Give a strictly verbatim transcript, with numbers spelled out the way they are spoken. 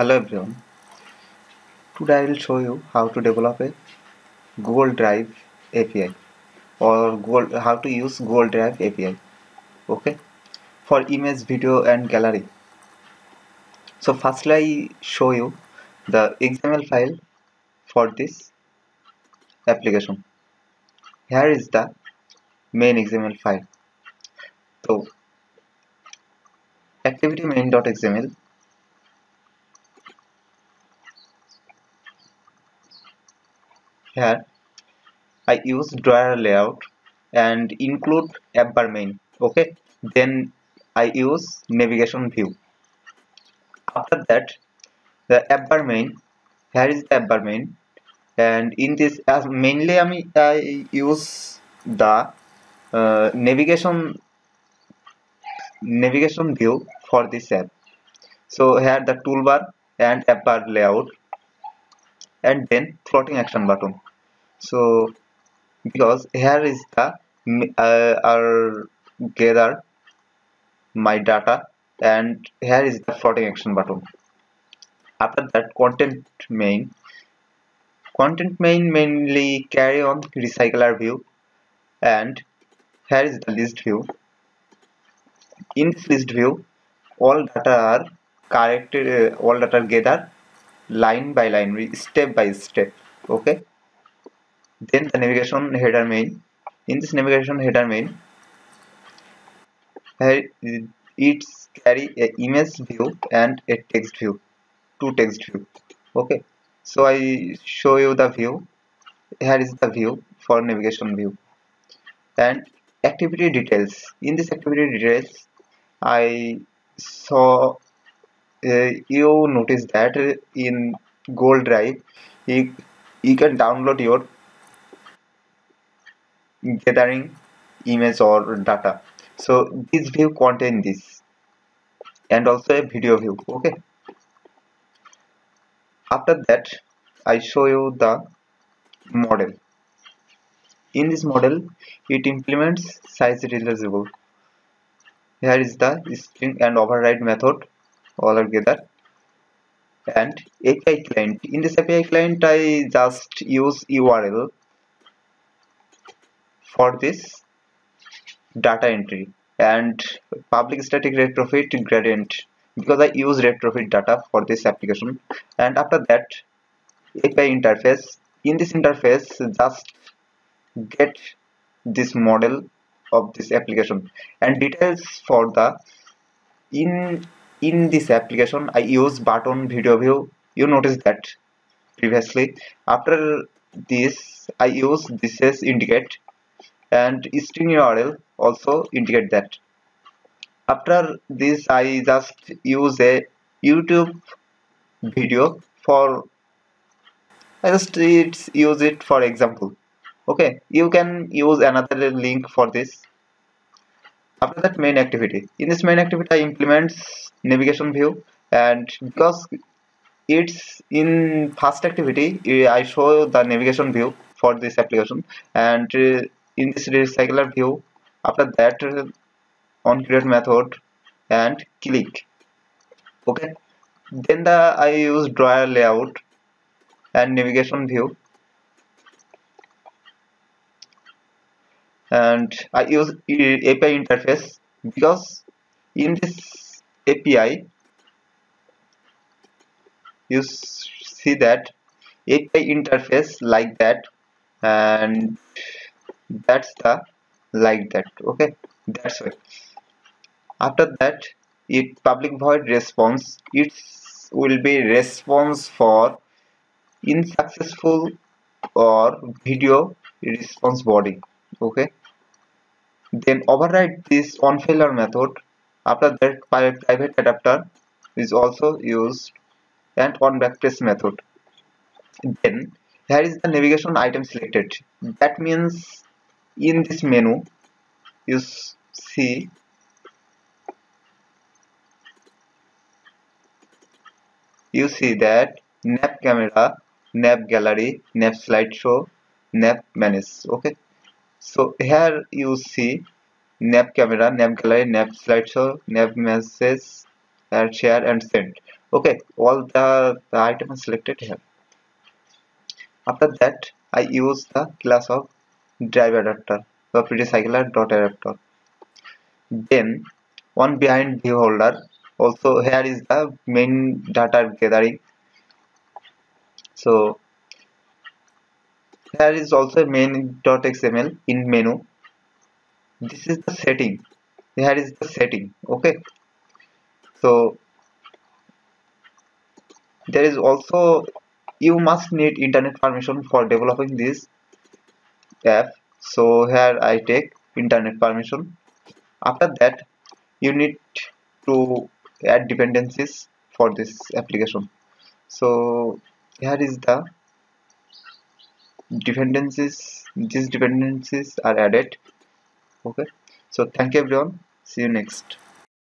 Hello everyone, today I will show you how to develop a Google Drive A P I or Google, how to use Google Drive A P I, okay, for image, video and gallery. So firstly I show you the X M L file for this application. Here is the main X M L file. So activity main.xml here I use drawer layout and include app_bar main, okay, then I use navigation view. After that the app_bar main, here is the app_bar main, and in this as mainly I, mean, I use the uh, navigation navigation view for this app. So here the toolbar and app_bar layout and then floating action button. So because here is the uh, our gather my data and here is the floating action button. After that content main, content main mainly carry on recycler view, and here is the list view. In this list view all data are corrected, uh, all data gather line by line, step by step, okay. Then the navigation header main, in this navigation header main it's carry a image view and a text view, two text view, okay. So I show you the view. Here is the view for navigation view and activity details. In this activity details I saw Uh, you notice that in Google Drive you, you can download your gathering image or data. So this view contains this and also a video view, okay. After that I show you the model. In this model it implements size realizable. Here is the string and override method all together and A P I client. In this A P I client I just use U R L for this data entry and public static retrofit gradient because I use retrofit data for this application. And after that A P I interface. In this interface just get this model of this application and details for the in In this application I use button video view. You notice that previously. After this I use this as indicate and string U R L also indicate that. After this I just use a YouTube video for I just it's use it for example, okay. You can use another link for this. After that main activity. In this main activity I implements navigation view, and because it's in first activity I show the navigation view for this application, and in this recycler view after that on create method and click, okay. Then the I use drawer layout and navigation view, and I use A P I interface because in this A P I you see that A P I interface like that, and that's the like that, okay. That's why after that it public void response, it will be response for unsuccessful or video response body, okay. Then override this on failure method. After that private adapter is also used and on backtrace method. Then here is the navigation item selected. That means in this menu you see you see that nav camera, nav gallery, nav slideshow, nav manage, okay. So here you see nav camera, nav gallery, nav slideshow, nav message, share and send. Okay, all the, the item is selected here. After that, I use the class of drive adapter, the recycler.adapter. Then one behind view holder, also here is the main data gathering. So there is also main.xml in menu. This is the setting. Here is the setting. Okay. So there is also, you must need internet permission for developing this app. So here I take internet permission. After that, you need to add dependencies for this application. So here is the dependencies. These dependencies are added. Okay, so thank you everyone, see you next.